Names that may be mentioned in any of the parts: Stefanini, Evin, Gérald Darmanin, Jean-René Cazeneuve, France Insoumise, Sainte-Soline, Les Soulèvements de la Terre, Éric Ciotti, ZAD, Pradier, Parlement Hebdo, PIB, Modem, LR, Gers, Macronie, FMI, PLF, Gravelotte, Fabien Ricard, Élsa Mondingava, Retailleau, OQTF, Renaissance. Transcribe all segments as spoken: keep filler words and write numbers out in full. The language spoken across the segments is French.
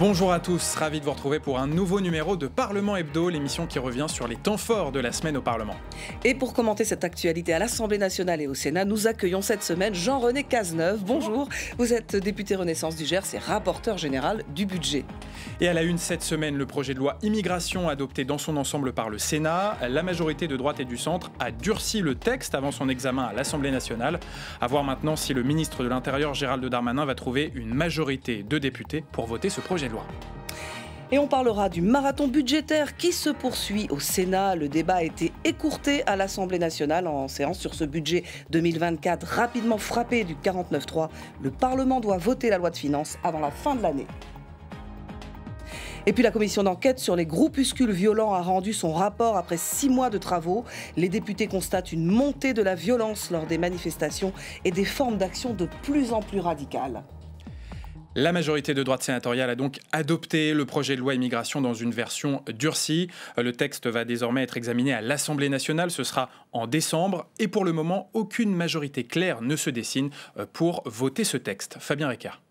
Bonjour à tous, ravi de vous retrouver pour un nouveau numéro de Parlement Hebdo, l'émission qui revient sur les temps forts de la semaine au Parlement. Et pour commenter cette actualité à l'Assemblée nationale et au Sénat, nous accueillons cette semaine Jean-René Cazeneuve. Bonjour, vous êtes député Renaissance du Gers et rapporteur général du budget. Et à la une cette semaine, le projet de loi immigration adopté dans son ensemble par le Sénat. La majorité de droite et du centre a durci le texte avant son examen à l'Assemblée nationale. À voir maintenant si le ministre de l'Intérieur, Gérald Darmanin, va trouver une majorité de députés pour voter ce projet de loi. Et on parlera du marathon budgétaire qui se poursuit au Sénat. Le débat a été écourté à l'Assemblée nationale en séance sur ce budget deux mille vingt-quatre rapidement frappé du quarante-neuf trois. Le Parlement doit voter la loi de finances avant la fin de l'année. Et puis la commission d'enquête sur les groupuscules violents a rendu son rapport après six mois de travaux. Les députés constatent une montée de la violence lors des manifestations et des formes d'action de plus en plus radicales. La majorité de droite sénatoriale a donc adopté le projet de loi immigration dans une version durcie. Le texte va désormais être examiné à l'Assemblée nationale, ce sera en décembre. Et pour le moment, aucune majorité claire ne se dessine pour voter ce texte. Fabien Ricard.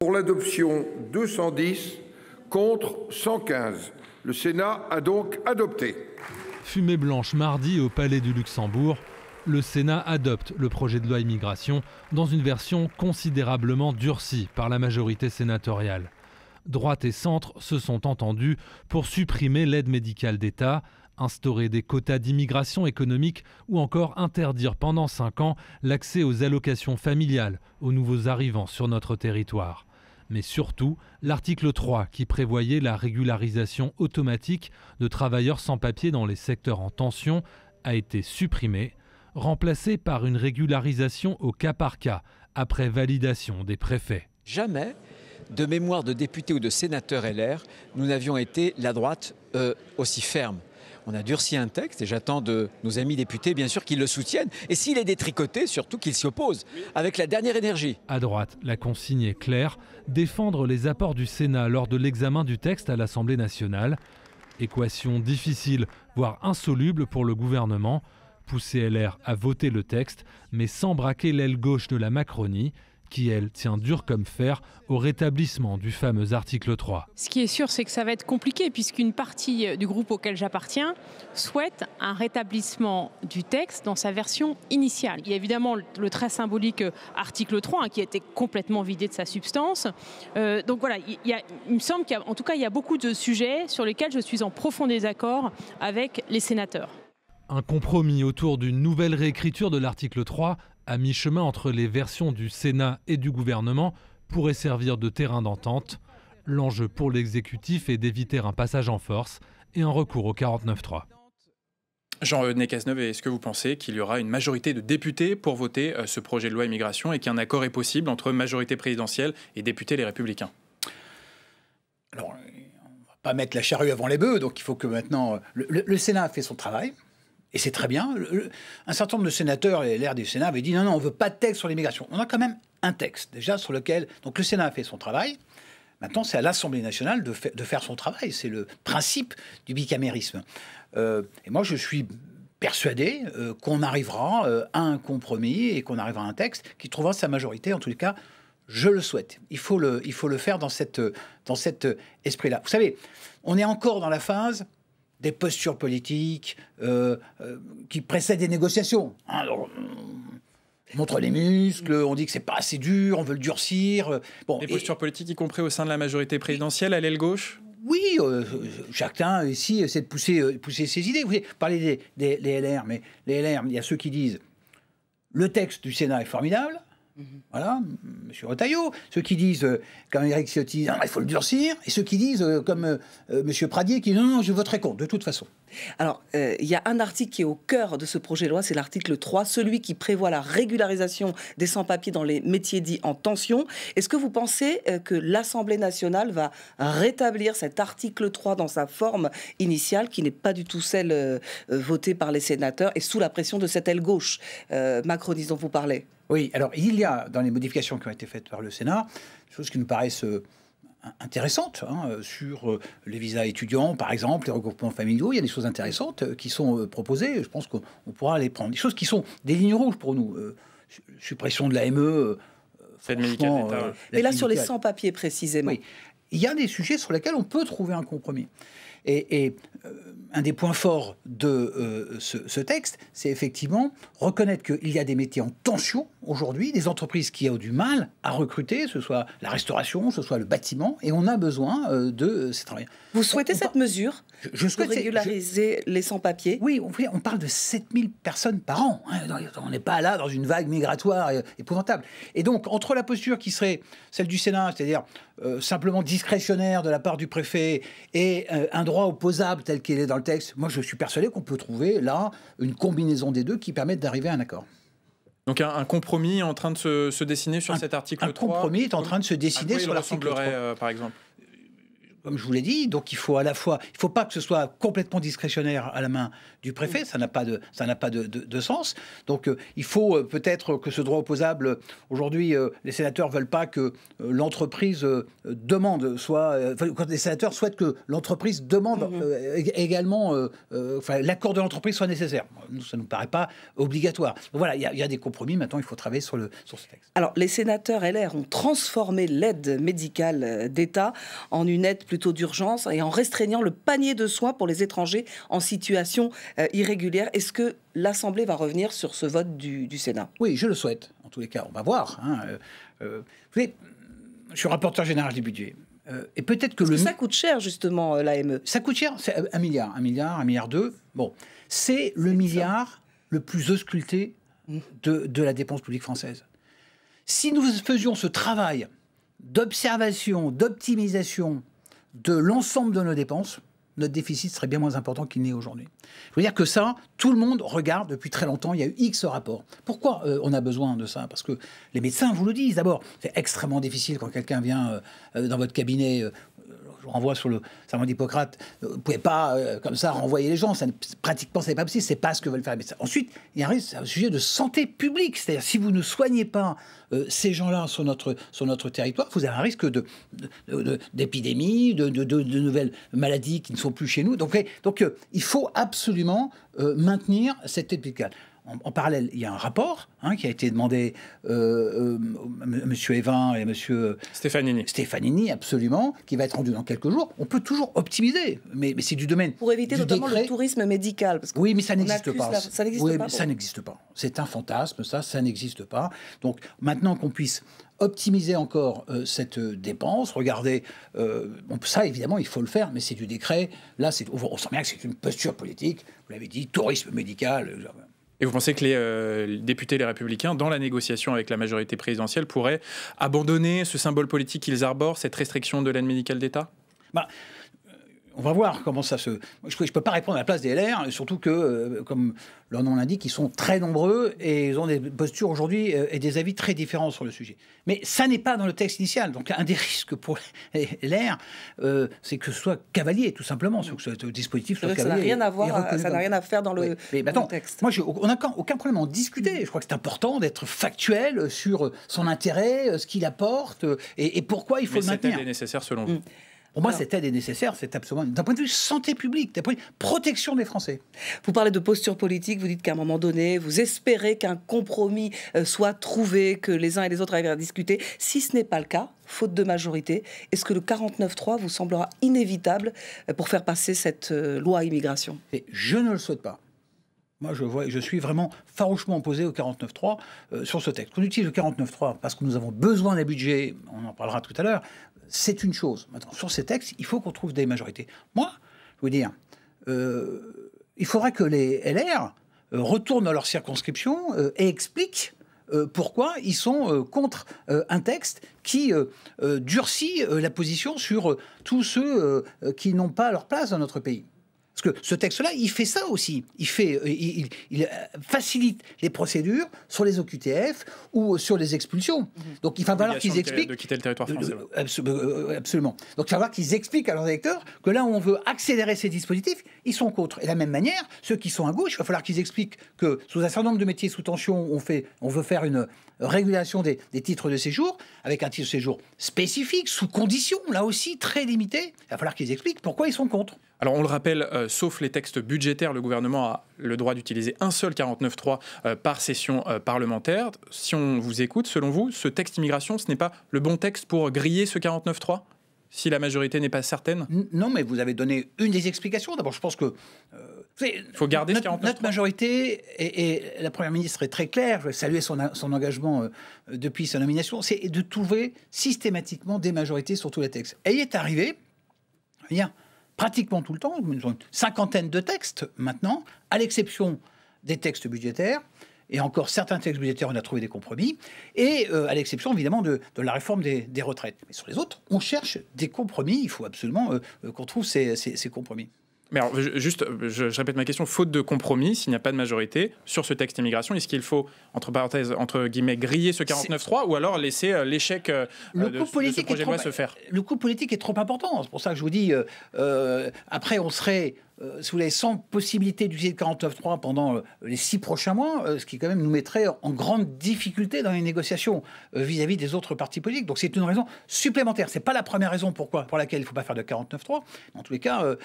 Pour l'adoption, deux cent dix contre cent quinze. Le Sénat a donc adopté. Fumée blanche mardi au Palais du Luxembourg. Le Sénat adopte le projet de loi immigration dans une version considérablement durcie par la majorité sénatoriale. Droite et centre se sont entendus pour supprimer l'aide médicale d'État, instaurer des quotas d'immigration économique ou encore interdire pendant cinq ans l'accès aux allocations familiales aux nouveaux arrivants sur notre territoire. Mais surtout, l'article trois qui prévoyait la régularisation automatique de travailleurs sans papier dans les secteurs en tension a été supprimé, remplacé par une régularisation au cas par cas, après validation des préfets. Jamais, de mémoire de députés ou de sénateurs L R, nous n'avions été, la droite, euh, aussi ferme. On a durci un texte et j'attends de nos amis députés, bien sûr, qu'ils le soutiennent. Et s'il est détricoté, surtout qu'ils s'y opposent, avec la dernière énergie. À droite, la consigne est claire, défendre les apports du Sénat lors de l'examen du texte à l'Assemblée nationale. Équation difficile, voire insoluble pour le gouvernement. Pousser L R à voter le texte, mais sans braquer l'aile gauche de la Macronie, qui, elle, tient dur comme fer au rétablissement du fameux article trois. Ce qui est sûr, c'est que ça va être compliqué, puisqu'une partie du groupe auquel j'appartiens souhaite un rétablissement du texte dans sa version initiale. Il y a évidemment le très symbolique article trois, hein, qui a été complètement vidé de sa substance. Euh, donc voilà, il, y a, il me semble qu'il y a, en tout cas, il y a beaucoup de sujets sur lesquels je suis en profond désaccord avec les sénateurs. Un compromis autour d'une nouvelle réécriture de l'article trois, à mi-chemin entre les versions du Sénat et du gouvernement, pourrait servir de terrain d'entente. L'enjeu pour l'exécutif est d'éviter un passage en force et un recours au quarante-neuf trois. Jean-René Cazeneuve, est-ce que vous pensez qu'il y aura une majorité de députés pour voter ce projet de loi immigration et qu'un accord est possible entre majorité présidentielle et députés Les Républicains? Alors, on ne va pas mettre la charrue avant les bœufs, donc il faut que maintenant... Le, le, le Sénat a fait son travail. Et c'est très bien. Un certain nombre de sénateurs, et l'air du Sénat, avaient dit non, non, on ne veut pas de texte sur l'immigration. On a quand même un texte, déjà, sur lequel... Donc le Sénat a fait son travail. Maintenant, c'est à l'Assemblée nationale de, fa de faire son travail. C'est le principe du bicamérisme. Euh, et moi, je suis persuadé euh, qu'on arrivera euh, à un compromis et qu'on arrivera à un texte qui trouvera sa majorité, en tous les cas... Je le souhaite. Il faut le, il faut le faire dans cet dans cette esprit-là. Vous savez, on est encore dans la phase des postures politiques euh, euh, qui précèdent des négociations. Alors, on montre les muscles, on dit que c'est pas assez dur, on veut le durcir. Bon, des et... postures politiques, y compris au sein de la majorité présidentielle, à l'aile gauche ? Oui, euh, chacun ici essaie de pousser, euh, pousser ses idées. Vous parlez des, des les L R, mais les L R, il y a ceux qui disent le texte du Sénat est formidable. Voilà, M. Retailleau. Ceux qui disent, euh, comme Éric Ciotti, ah, il faut le durcir. Et ceux qui disent, euh, comme euh, M. Pradier, qui disent, non, non, je voterai contre, de toute façon. Alors, il euh, y a un article qui est au cœur de ce projet de loi, c'est l'article trois, celui qui prévoit la régularisation des sans-papiers dans les métiers dits en tension. Est-ce que vous pensez euh, que l'Assemblée nationale va rétablir cet article trois dans sa forme initiale, qui n'est pas du tout celle euh, votée par les sénateurs, et sous la pression de cette aile gauche euh, macroniste dont vous parlez? Oui, alors il y a, dans les modifications qui ont été faites par le Sénat, des choses qui nous paraissent euh, intéressantes, hein, sur euh, les visas étudiants, par exemple, les regroupements familiaux, il y a des choses intéressantes euh, qui sont euh, proposées, je pense qu'on pourra les prendre. Des choses qui sont des lignes rouges pour nous, euh, suppression de l'A M E, euh, franchement... Euh, mais là, sur les sans-papiers, précisément. Oui. il y a des sujets sur lesquels on peut trouver un compromis. Et, et euh, un des points forts de euh, ce, ce texte, c'est effectivement reconnaître qu'il y a des métiers en tension aujourd'hui, des entreprises qui ont du mal à recruter, ce soit la restauration, ce soit le bâtiment, et on a besoin euh, de ces travailleurs. Vous souhaitez on, on cette par... mesure je, je souhaite, pour régulariser je... les sans-papiers? Oui, on, on parle de sept mille personnes par an. Hein, on n'est pas là dans une vague migratoire épouvantable. Et donc, entre la posture qui serait celle du Sénat, c'est-à-dire euh, simplement discrétionnaire de la part du préfet, et euh, un droit opposable tel qu'il est dans le texte, moi je suis persuadé qu'on peut trouver là une combinaison des deux qui permette d'arriver à un accord. Donc un, un compromis est en train de se, se dessiner sur un, cet article un trois. Un compromis est en train de se dessiner sur l'article trois. Euh, par exemple. Comme je vous l'ai dit, donc il faut à la fois, il ne faut pas que ce soit complètement discrétionnaire à la main du préfet, ça n'a pas de, ça n'a pas de, de, de sens. Donc euh, il faut euh, peut-être que ce droit opposable, aujourd'hui euh, les sénateurs ne veulent pas que euh, l'entreprise euh, demande, soit, euh, quand les sénateurs souhaitent que l'entreprise demande euh, également, euh, euh, enfin, l'accord de l'entreprise soit nécessaire. Nous, ça ne nous paraît pas obligatoire. Donc, voilà, il y, y a des compromis, maintenant il faut travailler sur, le, sur ce texte. Alors les sénateurs L R ont transformé l'aide médicale d'État en une aide plutôt d'urgence et en restreignant le panier de soins pour les étrangers en situation euh, irrégulière. Est-ce que l'Assemblée va revenir sur ce vote du, du Sénat? Oui, je le souhaite. En tous les cas, on va voir. Hein. Euh, euh, vous savez, je suis rapporteur général du budget. Euh, et peut-être que le... Que ça coûte cher, justement, euh, l'A M E. Ça coûte cher, c'est un milliard, un milliard, un milliard deux. Bon, c'est le milliard le plus ausculté de, de la dépense publique française. Si nous faisions ce travail d'observation, d'optimisation de l'ensemble de nos dépenses, notre déficit serait bien moins important qu'il n'est aujourd'hui. Je veux dire que ça, tout le monde regarde depuis très longtemps, il y a eu X rapports. Pourquoi euh, on a besoin de ça? Parce que les médecins vous le disent. D'abord, c'est extrêmement difficile quand quelqu'un vient euh, dans votre cabinet... Euh, je vous renvoie sur le serment d'Hippocrate, vous ne pouvez pas, euh, comme ça, renvoyer les gens. Ça, pratiquement, ce n'est pas possible, ce n'est pas ce que veulent faire les médecins. Ensuite, il y a un sujet de santé publique. C'est-à-dire, si vous ne soignez pas euh, ces gens-là sur notre, sur notre territoire, vous avez un risque d'épidémie, de, de, de, de, de, de nouvelles maladies qui ne sont plus chez nous. Donc, donc euh, il faut absolument euh, maintenir cette aide médicale. En, en parallèle, il y a un rapport hein, qui a été demandé euh, euh, à M. Evin et à M. Stefanini. Stefanini, absolument, qui va être rendu dans quelques jours. On peut toujours optimiser, mais, mais c'est du domaine. Pour éviter notamment décret. Le tourisme médical. Parce que oui, mais ça n'existe pas. La... Ça n'existe oui, pas. Ça n'existe pas. C'est un fantasme, ça, ça n'existe pas. Donc maintenant qu'on puisse optimiser encore euh, cette dépense, regardez, euh, bon, ça évidemment il faut le faire, mais c'est du décret. Là, on sent bien que c'est une posture politique, vous l'avez dit, tourisme médical. Euh, Et vous pensez que les euh, députés, les Républicains, dans la négociation avec la majorité présidentielle, pourraient abandonner ce symbole politique qu'ils arborent, cette restriction de l'aide médicale d'État? Bah, on va voir comment ça se... Je ne peux pas répondre à la place des L R, surtout que, euh, comme leur nom l'indique, ils sont très nombreux et ils ont des postures aujourd'hui et des avis très différents sur le sujet. Mais ça n'est pas dans le texte initial. Donc un des risques pour les L R, euh, c'est que ce soit cavalier, tout simplement, que ce dispositif soit cavalier. Ça n'a rien à voir, ça n'a rien à faire dans le, oui. Mais, bah, dans le texte. Moi, je, on n'a aucun problème à en discuter. Je crois que c'est important d'être factuel sur son intérêt, ce qu'il apporte et, et pourquoi il faut le maintenir. Mais cette aide est nécessaire selon vous? Pour moi, cette aide est nécessaire, c'est absolument... D'un point de vue santé publique, d'un point de vue protection des Français. Vous parlez de posture politique, vous dites qu'à un moment donné, vous espérez qu'un compromis soit trouvé, que les uns et les autres arrivent à discuter. Si ce n'est pas le cas, faute de majorité, est-ce que le quarante-neuf trois vous semblera inévitable pour faire passer cette loi immigration? Et je ne le souhaite pas. Moi, je, vois, je suis vraiment farouchement opposé au quarante-neuf trois euh, sur ce texte. Qu'on utilise le quarante-neuf trois parce que nous avons besoin d'un budget, on en parlera tout à l'heure, c'est une chose. Maintenant, sur ces textes, il faut qu'on trouve des majorités. Moi, je veux dire, euh, il faudra que les L R euh, retournent dans leur circonscription euh, et expliquent euh, pourquoi ils sont euh, contre euh, un texte qui euh, euh, durcit euh, la position sur euh, tous ceux euh, qui n'ont pas leur place dans notre pays. Parce que ce texte-là, il fait ça aussi. Il, fait, il, il facilite les procédures sur les O Q T F ou sur les expulsions. Donc il va falloir qu'ils expliquent... De quitter le territoire français. Absolument. Donc il va falloir qu'ils expliquent à leurs électeurs que là où on veut accélérer ces dispositifs, ils sont contre. Et de la même manière, ceux qui sont à gauche, il va falloir qu'ils expliquent que sous un certain nombre de métiers sous tension, on, fait, on veut faire une régulation des, des titres de séjour, avec un titre de séjour spécifique, sous conditions, là aussi très limitées. Il va falloir qu'ils expliquent pourquoi ils sont contre. Alors on le rappelle, euh, sauf les textes budgétaires, le gouvernement a le droit d'utiliser un seul quarante-neuf trois euh, par session euh, parlementaire. Si on vous écoute, selon vous, ce texte immigration, ce n'est pas le bon texte pour griller ce quarante-neuf trois ? si la majorité n'est pas certaine? Non, mais vous avez donné une des explications. D'abord, je pense que... Euh, il faut garder notre, ce quarante-neuf trois. Notre majorité, et, et la Première ministre est très claire, je vais saluer son, son engagement euh, depuis sa nomination, c'est de trouver systématiquement des majorités sur tous les textes. Et il est arrivé, il y a pratiquement tout le temps, une cinquantaine de textes maintenant, à l'exception des textes budgétaires, et encore certains textes budgétaires, on a trouvé des compromis, et euh, à l'exception évidemment de, de la réforme des, des retraites. Mais sur les autres, on cherche des compromis, il faut absolument euh, qu'on trouve ces, ces, ces compromis. Mais alors, juste, je, je répète ma question, faute de compromis, s'il n'y a pas de majorité sur ce texte immigration, est-ce qu'il faut, entre parenthèses, entre guillemets, griller ce quarante-neuf trois ou alors laisser euh, l'échec euh, de, de ce projet de loi se faire? Le coût politique est trop important, c'est pour ça que je vous dis, euh, euh, après on serait... Euh, si vous voulez, sans possibilité d'utiliser le quarante-neuf trois pendant euh, les six prochains mois, euh, ce qui quand même nous mettrait en grande difficulté dans les négociations euh, vis-à-vis des autres partis politiques. Donc c'est une raison supplémentaire. C'est pas la première raison pourquoi, pour laquelle il ne faut pas faire de quarante-neuf trois. En tous les cas, euh,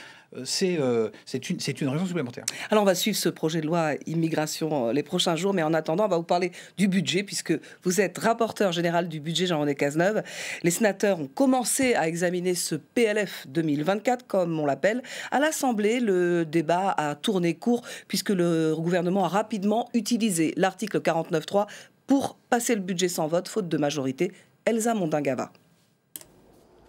c'est euh, une, une raison supplémentaire. Alors on va suivre ce projet de loi immigration euh, les prochains jours, mais en attendant, on va vous parler du budget, puisque vous êtes rapporteur général du budget, Jean-René Cazeneuve. Les sénateurs ont commencé à examiner ce P L F deux mille vingt-quatre, comme on l'appelle, à l'Assemblée. Le débat a tourné court puisque le gouvernement a rapidement utilisé l'article quarante-neuf trois pour passer le budget sans vote, faute de majorité. Élsa Mondingava.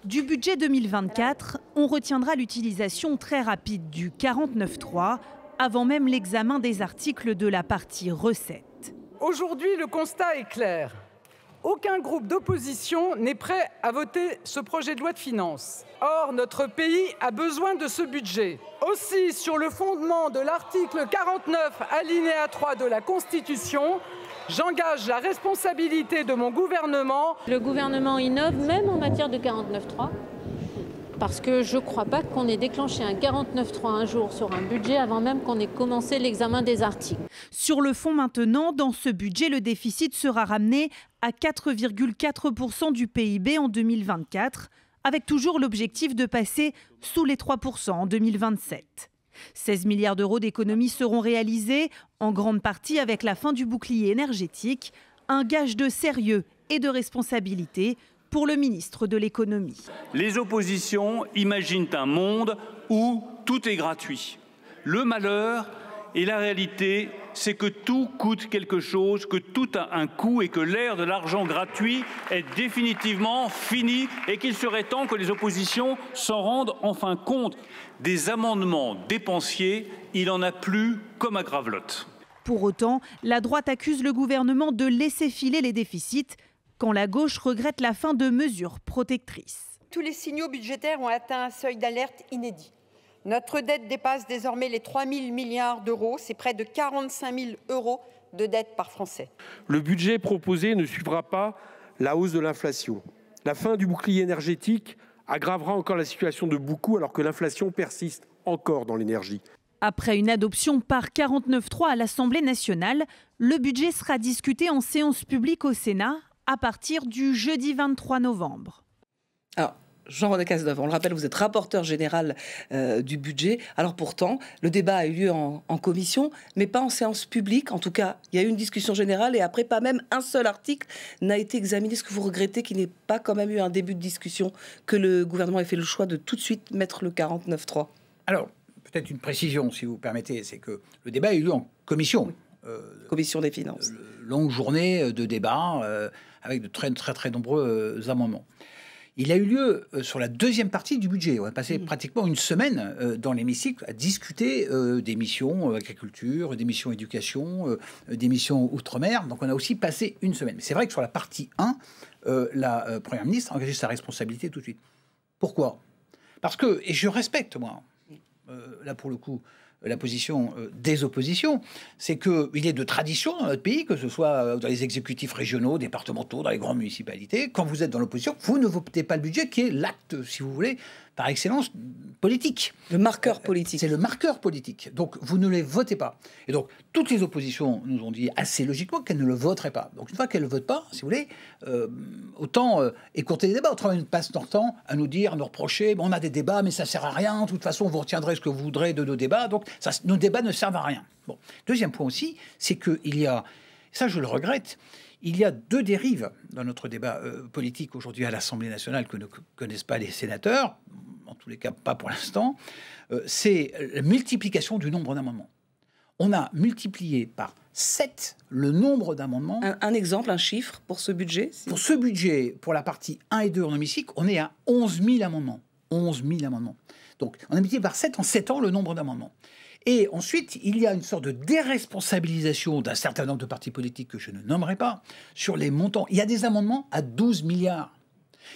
Du budget deux mille vingt-quatre, on retiendra l'utilisation très rapide du quarante-neuf trois avant même l'examen des articles de la partie recettes. Aujourd'hui, le constat est clair. Aucun groupe d'opposition n'est prêt à voter ce projet de loi de finances. Or, notre pays a besoin de ce budget. Aussi, sur le fondement de l'article quarante-neuf alinéa trois de la Constitution, j'engage la responsabilité de mon gouvernement. Le gouvernement innove même en matière de quarante-neuf trois, parce que je ne crois pas qu'on ait déclenché un quarante-neuf trois un jour sur un budget avant même qu'on ait commencé l'examen des articles. Sur le fond maintenant, dans ce budget, le déficit sera ramené à quatre virgule quatre pour cent du P I B en deux mille vingt-quatre, avec toujours l'objectif de passer sous les trois pour cent en deux mille vingt-sept. seize milliards d'euros d'économies seront réalisés, en grande partie avec la fin du bouclier énergétique, un gage de sérieux et de responsabilité pour le ministre de l'économie. Les oppositions imaginent un monde où tout est gratuit. Le malheur et la réalité, c'est que tout coûte quelque chose, que tout a un coût et que l'ère de l'argent gratuit est définitivement finie et qu'il serait temps que les oppositions s'en rendent enfin compte. Des amendements dépensiers, il en a plus comme à Gravelotte. Pour autant, la droite accuse le gouvernement de laisser filer les déficits quand la gauche regrette la fin de mesures protectrices. Tous les signaux budgétaires ont atteint un seuil d'alerte inédit. Notre dette dépasse désormais les trois mille milliards d'euros, c'est près de quarante-cinq mille euros de dette par Français. Le budget proposé ne suivra pas la hausse de l'inflation. La fin du bouclier énergétique aggravera encore la situation de beaucoup alors que l'inflation persiste encore dans l'énergie. Après une adoption par quarante-neuf trois à l'Assemblée nationale, le budget sera discuté en séance publique au Sénat à partir du jeudi vingt-trois novembre. Alors, Jean-René Cazeneuve, on le rappelle, vous êtes rapporteur général euh, du budget. Alors pourtant, le débat a eu lieu en, en commission, mais pas en séance publique. En tout cas, il y a eu une discussion générale et après, pas même un seul article n'a été examiné. Est-ce que vous regrettez qu'il n'ait pas quand même eu un début de discussion, que le gouvernement ait fait le choix de tout de suite mettre le quarante-neuf trois? Alors, peut-être une précision, si vous permettez, c'est que le débat a eu lieu en commission. Oui. Euh, commission des finances. Euh, longue journée de débat euh, avec de très très très nombreux euh, amendements. Il a eu lieu euh, sur la deuxième partie du budget. On a passé mmh. pratiquement une semaine euh, dans l'hémicycle à discuter euh, des missions euh, agriculture, des missions éducation, euh, des missions outre-mer. Donc on a aussi passé une semaine. Mais c'est vrai que sur la partie un, euh, la euh, Première ministre a engagé sa responsabilité tout de suite. Pourquoi? Parce que, et je respecte moi, euh, là pour le coup, la position des oppositions, c'est qu'il est de tradition dans notre pays, que ce soit dans les exécutifs régionaux, départementaux, dans les grandes municipalités, quand vous êtes dans l'opposition, vous ne votez pas le budget, qui est l'acte, si vous voulez, par excellence, politique. Le marqueur politique. C'est le marqueur politique. Donc, vous ne les votez pas. Et donc, toutes les oppositions nous ont dit assez logiquement qu'elles ne le voteraient pas. Donc, une fois qu'elles ne le votent pas, si vous voulez, euh, autant euh, écourter les débats. Autrement, ils passent leur temps à nous dire, à nous reprocher, on a des débats, mais ça ne sert à rien. De toute façon, vous retiendrez ce que vous voudrez de nos débats. Donc, ça, nos débats ne servent à rien. Bon. Deuxième point aussi, c'est qu'il y a, ça je le regrette, Il y a deux dérives dans notre débat euh, politique aujourd'hui à l'Assemblée nationale que ne connaissent pas les sénateurs, en tous les cas pas pour l'instant, euh, c'est la multiplication du nombre d'amendements. On a multiplié par sept le nombre d'amendements. Un, un exemple, un chiffre pour ce budget si... Pour ce budget, pour la partie un et deux en hémicycle, on est à onze mille amendements. onze mille amendements. Donc, on a multiplié par sept en sept ans le nombre d'amendements. Et ensuite, il y a une sorte de déresponsabilisation d'un certain nombre de partis politiques que je ne nommerai pas sur les montants. Il y a des amendements à douze milliards.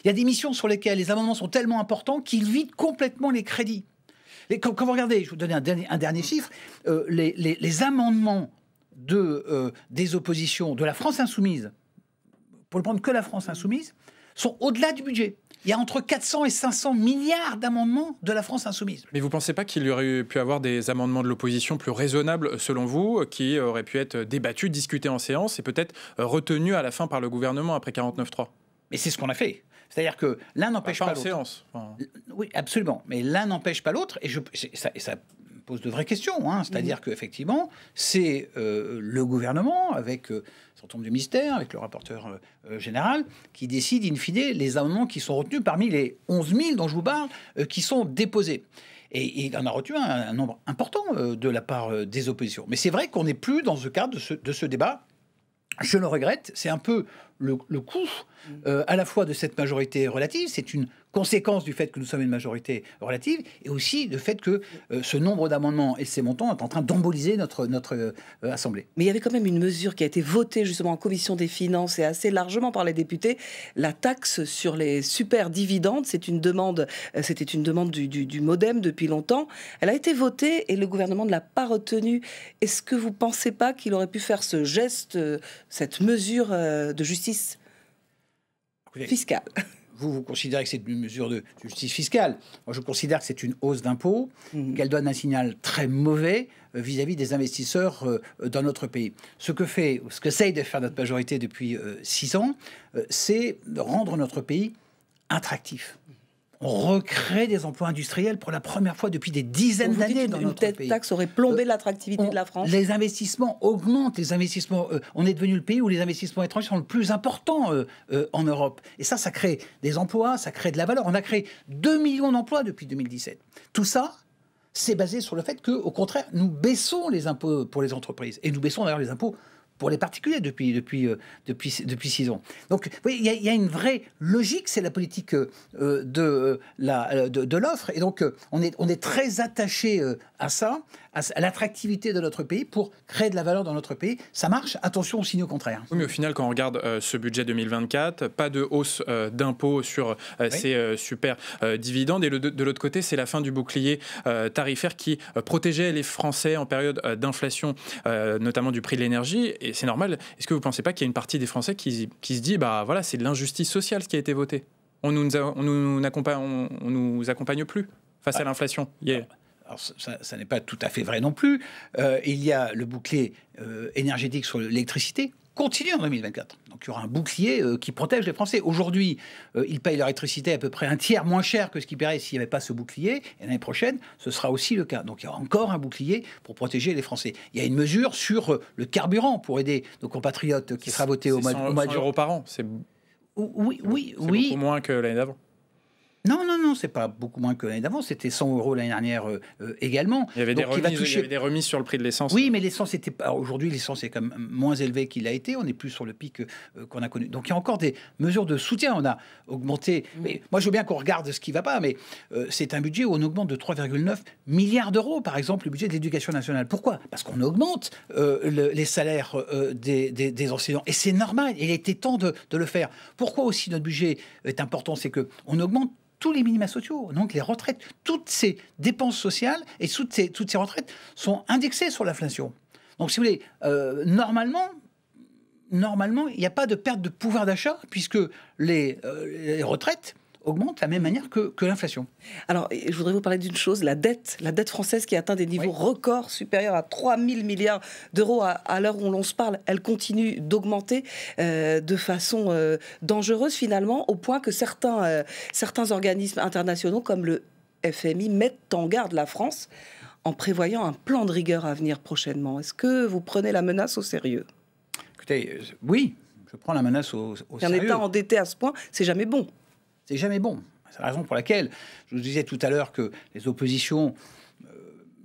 Il y a des missions sur lesquelles les amendements sont tellement importants qu'ils vident complètement les crédits. Les, quand, quand vous regardez, je vous donne un dernier, un dernier chiffre, euh, les, les, les amendements de, euh, des oppositions de la France Insoumise, pour ne prendre que la France Insoumise, sont au-delà du budget. Il y a entre quatre cents et cinq cents milliards d'amendements de la France Insoumise. Mais vous ne pensez pas qu'il y aurait pu avoir des amendements de l'opposition plus raisonnables, selon vous, qui auraient pu être débattus, discutés en séance et peut-être retenus à la fin par le gouvernement après quarante-neuf trois? Mais c'est ce qu'on a fait. C'est-à-dire que l'un n'empêche pas l'autre. Pas en séance. Enfin... Oui, absolument. Mais l'un n'empêche pas l'autre. Et, je... et, ça, et ça pose de vraies questions. Hein. C'est-à-dire mmh. qu'effectivement, c'est euh, le gouvernement, avec... Euh, on tombe du mystère, avec le rapporteur euh, général, qui décide in fine les amendements qui sont retenus parmi les onze mille dont je vous parle, euh, qui sont déposés. Et il en a retenu un, un nombre important euh, de la part euh, des oppositions. Mais c'est vrai qu'on n'est plus dans ce cadre de ce, de ce débat. Je le regrette, c'est un peu le, le coup euh, à la fois de cette majorité relative, c'est une conséquence du fait que nous sommes une majorité relative, et aussi du fait que euh, ce nombre d'amendements et ces montants est en train d'emboliser notre, notre euh, Assemblée. Mais il y avait quand même une mesure qui a été votée justement en commission des finances et assez largement par les députés, la taxe sur les super dividendes, c'est une demande, euh, c'était une demande du, du, du Modem depuis longtemps, elle a été votée et le gouvernement ne l'a pas retenue. Est-ce que vous ne pensez pas qu'il aurait pu faire ce geste, euh, cette mesure euh, de justice fiscale? Vous, vous considérez que c'est une mesure de justice fiscale. Moi, je considère que c'est une hausse d'impôts, mmh. qu'elle donne un signal très mauvais vis-à-vis des investisseurs euh, dans notre pays. Ce que fait, ce qu'essaye de faire notre majorité depuis euh, six ans, euh, c'est de rendre notre pays attractif. On recrée des emplois industriels pour la première fois depuis des dizaines d'années dans notre pays. Une telle taxe aurait plombé euh, l'attractivité de la France. Les investissements augmentent. Les investissements, euh, on est devenu le pays où les investissements étrangers sont le plus important euh, euh, en Europe. Et ça, ça crée des emplois, ça crée de la valeur. On a créé deux millions d'emplois depuis deux mille dix-sept. Tout ça, c'est basé sur le fait que, au contraire, nous baissons les impôts pour les entreprises. Et nous baissons d'ailleurs les impôts pour les particuliers depuis, depuis, euh, depuis, depuis six ans. Donc, oui, il y, y a une vraie logique, c'est la politique euh, de euh, la, de, de l'offre. Et donc, euh, on, est, on est très attaché euh, à ça, à, à l'attractivité de notre pays pour créer de la valeur dans notre pays. Ça marche, attention aux signaux contraires. Oui, mais au final, quand on regarde euh, ce budget deux mille vingt-quatre, pas de hausse euh, d'impôts sur euh, oui. ces euh, super euh, dividendes. Et le, de, de l'autre côté, c'est la fin du bouclier euh, tarifaire qui euh, protégeait les Français en période euh, d'inflation, euh, notamment du prix de l'énergie. Et c'est normal. Est-ce que vous ne pensez pas qu'il y a une partie des Français qui, qui se dit bah voilà, c'est de l'injustice sociale ce qui a été voté? On nous, on nous, accompagne, on, on nous accompagne plus face ah, à l'inflation. Yeah. Alors, ça, ça n'est pas tout à fait vrai non plus. Euh, il y a le bouclier euh, énergétique sur l'électricité. Continue en deux mille vingt-quatre. Donc il y aura un bouclier euh, qui protège les Français. Aujourd'hui, euh, ils payent leur électricité à peu près un tiers moins cher que ce qu'ils paieraient s'il n'y avait pas ce bouclier. Et l'année prochaine, ce sera aussi le cas. Donc il y aura encore un bouclier pour protéger les Français. Il y a une mesure sur euh, le carburant pour aider nos compatriotes qui sera votée au mois de cent euros par an. C'est oui, oui, oui. beaucoup moins que l'année d'avant. Non, non, non, c'est pas beaucoup moins que l'année d'avant. C'était cent euros l'année dernière euh, euh, également. Il y, avait des Donc, remises, il, toucher... il y avait des remises sur le prix de l'essence. Oui, mais l'essence était pas. Aujourd'hui, l'essence est quand même moins élevée qu'il a été. On n'est plus sur le pic euh, qu'on a connu. Donc il y a encore des mesures de soutien. On a augmenté. Mmh. Mais moi, je veux bien qu'on regarde ce qui ne va pas, mais euh, c'est un budget où on augmente de trois virgule neuf milliards d'euros, par exemple, le budget de l'éducation nationale. Pourquoi? Parce qu'on augmente euh, le, les salaires euh, des, des, des enseignants. Et c'est normal. Il était temps de, de le faire. Pourquoi aussi notre budget est important? C'est qu'on augmente tous les minima sociaux, donc les retraites, toutes ces dépenses sociales et toutes ces, toutes ces retraites sont indexées sur l'inflation. Donc, si vous voulez, euh, normalement, normalement, il n'y a pas de perte de pouvoir d'achat puisque les, euh, les retraites augmente de la même manière que, que l'inflation. Alors, je voudrais vous parler d'une chose, la dette. La dette française qui atteint des niveaux oui. records supérieurs à trois mille milliards d'euros à, à l'heure où l'on se parle, elle continue d'augmenter euh, de façon euh, dangereuse finalement, au point que certains, euh, certains organismes internationaux comme le F M I mettent en garde la France en prévoyant un plan de rigueur à venir prochainement. Est-ce que vous prenez la menace au sérieux? Écoutez, euh, oui. je prends la menace au, au sérieux. Un État endetté à ce point, c'est jamais bon. C'est jamais bon. C'est la raison pour laquelle je vous disais tout à l'heure que les oppositions, euh,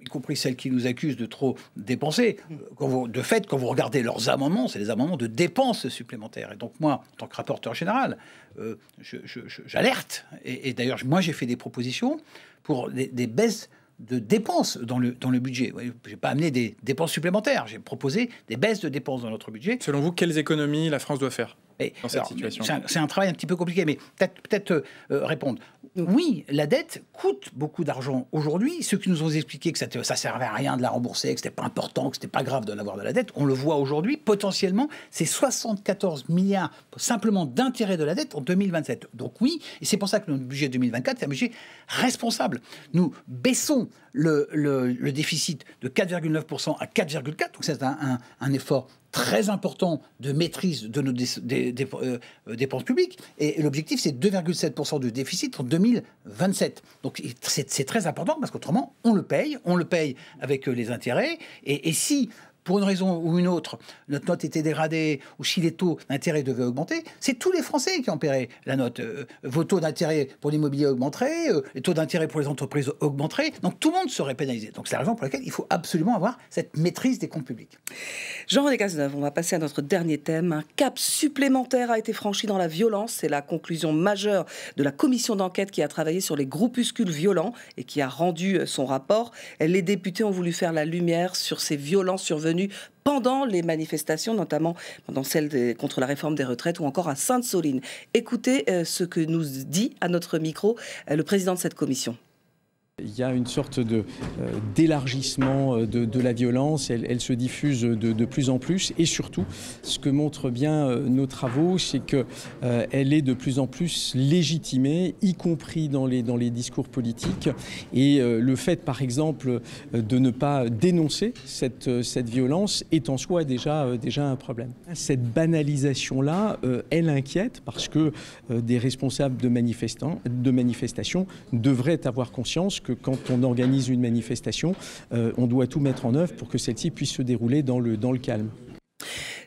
y compris celles qui nous accusent de trop dépenser, euh, quand vous, de fait, quand vous regardez leurs amendements, c'est des amendements de dépenses supplémentaires. Et donc moi, en tant que rapporteur général, euh, j'alerte. Et, et d'ailleurs, moi, j'ai fait des propositions pour des, des baisses de dépenses dans le, dans le budget. Je n'ai pas amené des dépenses supplémentaires, j'ai proposé des baisses de dépenses dans notre budget. Selon vous, quelles économies la France doit faire mais, dans cette alors, situation? C'est un, un travail un petit peu compliqué, mais peut-être peut-être euh, répondre. Oui, la dette coûte beaucoup d'argent aujourd'hui. Ceux qui nous ont expliqué que ça ne servait à rien de la rembourser, que ce n'était pas important, que ce n'était pas grave de l'avoir de la dette, on le voit aujourd'hui, potentiellement, c'est soixante-quatorze milliards simplement d'intérêts de la dette en deux mille vingt-sept. Donc oui, et c'est pour ça que notre budget deux mille vingt-quatre, c'est un budget responsable. Nous baissons Le, le, le déficit de quatre virgule neuf pour cent à quatre virgule quatre pour cent, donc c'est un, un, un effort très important de maîtrise de nos dé, dé, dé, euh, dépenses publiques, et, et l'objectif c'est deux virgule sept pour cent de déficit en deux mille vingt-sept. Donc c'est très important parce qu'autrement on le paye, on le paye avec les intérêts, et, et si pour une raison ou une autre, notre note était dégradée, ou si les taux d'intérêt devaient augmenter, c'est tous les Français qui en paieraient la note. Euh, vos taux d'intérêt pour l'immobilier augmenteraient, euh, les taux d'intérêt pour les entreprises augmenteraient, donc tout le monde serait pénalisé. Donc c'est la raison pour laquelle il faut absolument avoir cette maîtrise des comptes publics. Jean-René Cazeneuve, on va passer à notre dernier thème. Un cap supplémentaire a été franchi dans la violence. C'est la conclusion majeure de la commission d'enquête qui a travaillé sur les groupuscules violents et qui a rendu son rapport. Les députés ont voulu faire la lumière sur ces violences survenues pendant les manifestations, notamment pendant celle de, contre la réforme des retraites ou encore à Sainte-Soline. Écoutez euh, ce que nous dit à notre micro euh, le président de cette commission. Il y a une sorte de, euh, d'élargissement de, de la violence, elle, elle se diffuse de, de plus en plus et surtout, ce que montrent bien euh, nos travaux, c'est qu'elle euh, est de plus en plus légitimée, y compris dans les, dans les discours politiques. Et euh, le fait, par exemple, euh, de ne pas dénoncer cette, euh, cette violence est en soi déjà, euh, déjà un problème. Cette banalisation-là, euh, elle inquiète parce que euh, des responsables de, manifestants, de manifestations devraient avoir conscience que que quand on organise une manifestation, euh, on doit tout mettre en œuvre pour que celle-ci puisse se dérouler dans le, dans le calme.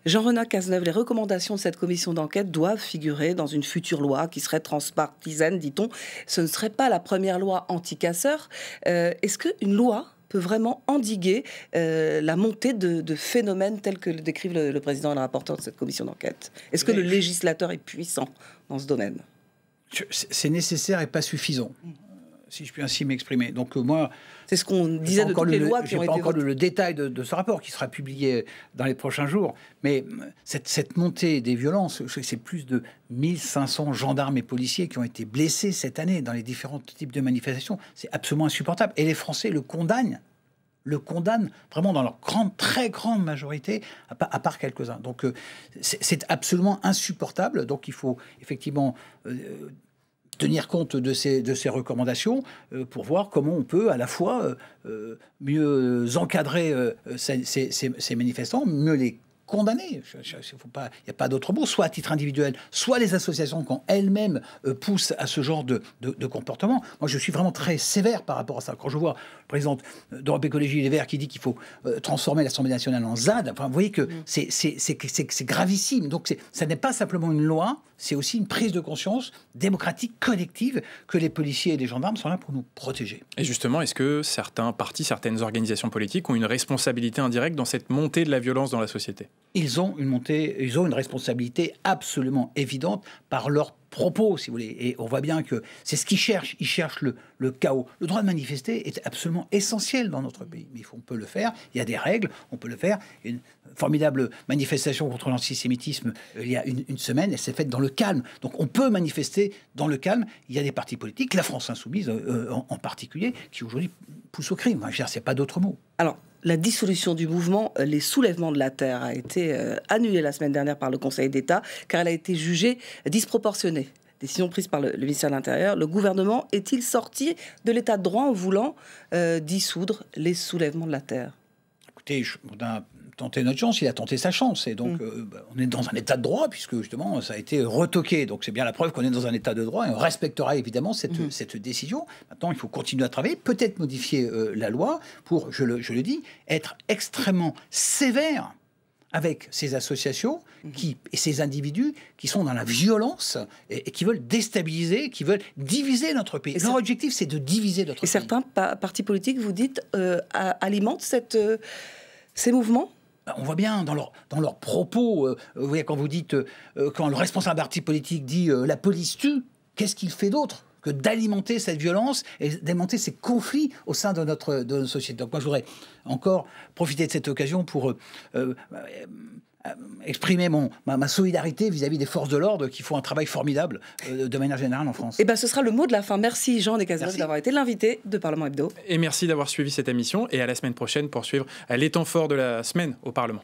Jean-René Cazeneuve, les recommandations de cette commission d'enquête doivent figurer dans une future loi qui serait transpartisane, dit-on. Ce ne serait pas la première loi anti-casseurs. Euh, est-ce qu'une loi peut vraiment endiguer euh, la montée de, de phénomènes tels que le décrivent le, le président et le rapporteur de cette commission d'enquête? Est-ce que le législateur est puissant dans ce domaine? C'est nécessaire et pas suffisant, si je puis ainsi m'exprimer. Donc euh, moi, c'est ce qu'on disait de toutes les lois qui ont été votées. Je n'ai pas encore le détail de, de ce rapport qui sera publié dans les prochains jours, mais cette, cette montée des violences, c'est plus de mille cinq cents gendarmes et policiers qui ont été blessés cette année dans les différents types de manifestations. C'est absolument insupportable. Et les Français le condamnent, le condamnent vraiment dans leur grande, très grande majorité, à part, à part quelques-uns. Donc euh, c'est absolument insupportable. Donc il faut effectivement Euh, tenir compte de ces, de ces recommandations euh, pour voir comment on peut à la fois euh, mieux encadrer euh, ces, ces, ces manifestants, mieux les condamner. Il n'y a pas d'autre mot, soit à titre individuel, soit les associations quand elles-mêmes euh, poussent à ce genre de, de, de comportement. Moi, je suis vraiment très sévère par rapport à ça. Quand je vois le président d'Europe Écologie Les Verts qui dit qu'il faut euh, transformer l'Assemblée nationale en ZAD, enfin, vous voyez que c'est gravissime. Donc, ça n'est pas simplement une loi, c'est aussi une prise de conscience démocratique, collective, que les policiers et les gendarmes sont là pour nous protéger. Et justement, est-ce que certains partis, certaines organisations politiques ont une responsabilité indirecte dans cette montée de la violence dans la société? Ils ont une montée, ils ont une responsabilité absolument évidente par leur propos, si vous voulez. Et on voit bien que c'est ce qu'ils cherchent. Ils cherchent le, le chaos. Le droit de manifester est absolument essentiel dans notre pays. Mais on peut le faire. Il y a des règles. On peut le faire. Une formidable manifestation contre l'antisémitisme il y a une, une semaine. Elle s'est faite dans le calme. Donc on peut manifester dans le calme. Il y a des partis politiques, la France Insoumise euh, en, en particulier, qui aujourd'hui poussent au crime. Enfin, je veux dire, c'est pas d'autre mot. Alors, la dissolution du mouvement Les Soulèvements de la Terre a été euh, annulée la semaine dernière par le Conseil d'État car elle a été jugée disproportionnée. Décision prise par le, le ministère de l'Intérieur. Le gouvernement est-il sorti de l'état de droit en voulant euh, dissoudre Les Soulèvements de la Terre? Écoutez, je, on a tenté notre chance, il a tenté sa chance. Et donc, mmh. euh, bah, on est dans un état de droit puisque justement, ça a été retoqué. Donc, c'est bien la preuve qu'on est dans un état de droit et on respectera évidemment cette, mmh. cette décision. Maintenant, il faut continuer à travailler, peut-être modifier euh, la loi pour, je le, je le dis, être extrêmement sévère avec ces associations qui, et ces individus qui sont dans la violence et, et qui veulent déstabiliser, qui veulent diviser notre pays. Et leur objectif, c'est de diviser notre pays. Et certains pa partis politiques, vous dites, euh, alimentent cette, euh, ces mouvements ? On voit bien dans leurs dans leur propos, euh, vous voyez, quand vous dites, euh, quand le responsable d'un parti politique dit euh, « la police tue », qu'est-ce qu'il fait d'autre que d'alimenter cette violence et d'alimenter ces conflits au sein de notre, de notre société. Donc moi, je voudrais encore profiter de cette occasion pour euh, euh, euh, exprimer mon, ma, ma solidarité vis-à-vis des forces de l'ordre qui font un travail formidable euh, de manière générale en France. Et bien, ce sera le mot de la fin. Merci Jean-René Cazeneuve d'avoir été l'invité de Parlement Hebdo. Et merci d'avoir suivi cette émission. Et à la semaine prochaine pour suivre les temps forts de la semaine au Parlement.